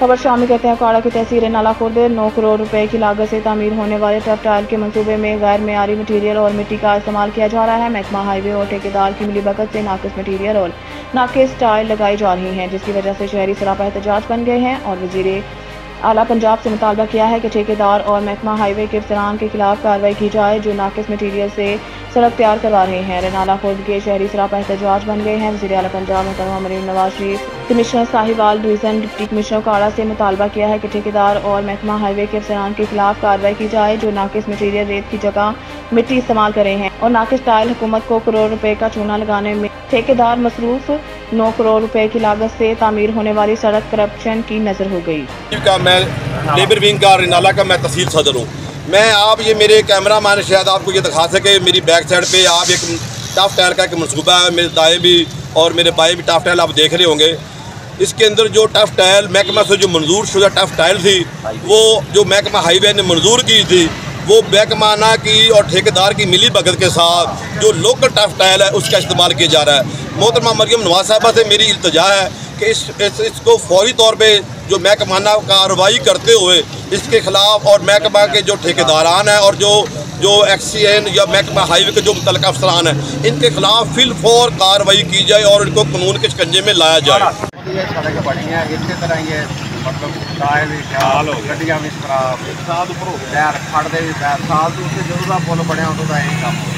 खबर शामिल कहते हैं काड़ा की तहसील रेनाला खुर्द 9 करोड़ रुपए की लागत से तामीर होने वाले टफ टायर के मंसूबे में गैर मयारी मटीरियल और मिट्टी का इस्तेमाल किया जा रहा है। महकमा हाईवे और ठेकेदार की मिलीभगत से नाकिस मटीरियल और नाकिस टायर लगाई जा रही है, जिसकी वजह से शहरी सरापा एहतजाज बन गए हैं और वजीर आला पंजाब से मुतालबा किया है कि ठेकेदार और महकमा हाईवे के अफसरान के खिलाफ कार्रवाई की जाए जो नाकिस मटीरियल से सड़क तैयार करवा रहे हैं। रेनाला खुर्द के शहरी सरापा एहतजाज बन गए हैं। वज़ीर आला पंजाब महतरमा मरियम नवाज़ ने commissioner Sahiwal division deputy commissioner काड़ा से मुतालबा किया है कि ठेकेदार और महकमा हाईवे के अफसरान के खिलाफ कार्रवाई की जाए जो नाकिस मटीरियल रेत की जगह मिट्टी इस्तेमाल कर रहे हैं और नाकिस टाइल हुकूमत को करोड़ रुपए का चूना लगाने में ठेकेदार मसरूफ। 9 करोड़ रुपए की लागत से तामीर होने वाली सड़क करप्शन की नजर हो गई। मैं लेबर विंग का रेनाला का मैं तहसील सदर हूँ। मैं आप ये मेरे कैमरा मैन शायद आपको ये दिखा सके, मेरी बैक साइड पे आप एक टफ टायर का एक मनसूबा है। मेरे दाएँ भी और मेरे बाएँ भी टफ टायर आप देख रहे होंगे। इसके अंदर जो टफ टायर महकमा से जो मंजूर शुदा टफ टायर थी वो जो महकमा हाईवे ने मंजूर की थी वो महकमाना की और ठेकेदार की मिली भगत के साथ जो लोकल टफ टायर है उसका इस्तेमाल किया जा रहा है। मोहतरमा मरियम नवाज़ साहबा से मेरी इल्तजा है कि इसको फौरी तौर पे जो महकमाना कार्रवाई करते हुए इसके खिलाफ और महकमा के जो ठेकेदारान हैं और जो एक्सीएन या महकमा हाईवे के जो मुतलका अफसरान हैं इनके खिलाफ फिल फौर कार्रवाई की जाए और इनको कानून के शिकंजे में लाया जाए। मतलब